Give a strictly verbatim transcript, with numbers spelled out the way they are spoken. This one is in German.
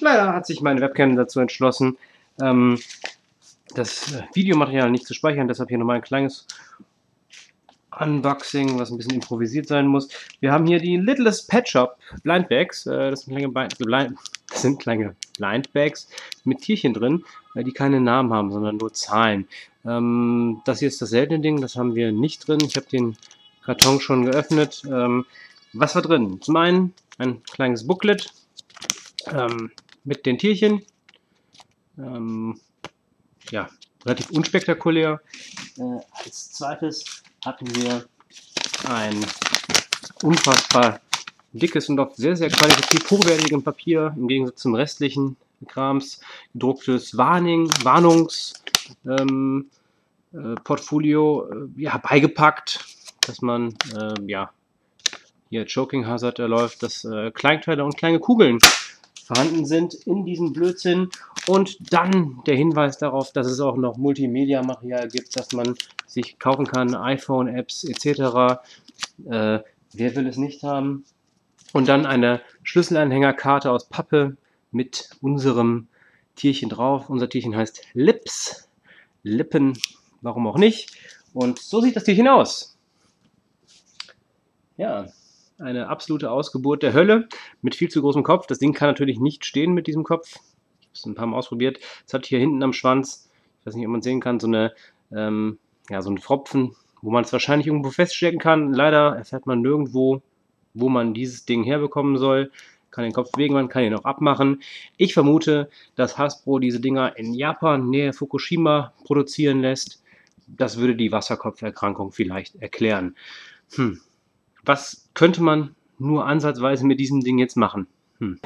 Leider hat sich meine Webcam dazu entschlossen, ähm, das Videomaterial nicht zu speichern. Deshalb hier nochmal ein kleines Unboxing, was ein bisschen improvisiert sein muss. Wir haben hier die Littlest Pet Shop Blind Bags. Äh, das sind kleine Blind, das sind kleine Blind Bags mit Tierchen drin, äh, die keine Namen haben, sondern nur Zahlen. Ähm, das hier ist das seltene Ding, das haben wir nicht drin. Ich habe den Karton schon geöffnet. Ähm, was war drin? Zum einen ein kleines Booklet ähm, mit den Tierchen. Ähm, ja, relativ unspektakulär. Äh, als zweites hatten wir ein unfassbar dickes und doch sehr, sehr qualitativ hochwertiges Papier, im Gegensatz zum restlichen Krams, gedrucktes Warning, Warnungs ähm, äh, Portfolio, äh, ja, beigepackt, dass man, äh, ja, hier Choking Hazard erläuft, dass äh, Kleinteile und kleine Kugeln vorhanden sind in diesem Blödsinn. Und dann der Hinweis darauf, dass es auch noch Multimedia-Material gibt, dass man sich kaufen kann, iPhone-Apps et cetera. Äh, wer will es nicht haben? Und dann eine Schlüsselanhängerkarte aus Pappe mit unserem Tierchen drauf. Unser Tierchen heißt Lips. Lippen, warum auch nicht. Und so sieht das Tierchen aus. Ja. Eine absolute Ausgeburt der Hölle mit viel zu großem Kopf. Das Ding kann natürlich nicht stehen mit diesem Kopf. Ich habe es ein paar Mal ausprobiert. Es hat hier hinten am Schwanz, ich weiß nicht, ob man sehen kann, so eine, ähm, ja, so einen Pfropfen, wo man es wahrscheinlich irgendwo feststecken kann. Leider erfährt man nirgendwo, wo man dieses Ding herbekommen soll. Kann den Kopf bewegen, man kann ihn auch abmachen. Ich vermute, dass Hasbro diese Dinger in Japan, nähe Fukushima, produzieren lässt. Das würde die Wasserkopferkrankung vielleicht erklären. Hm. Was könnte man nur ansatzweise mit diesem Ding jetzt machen? Hm.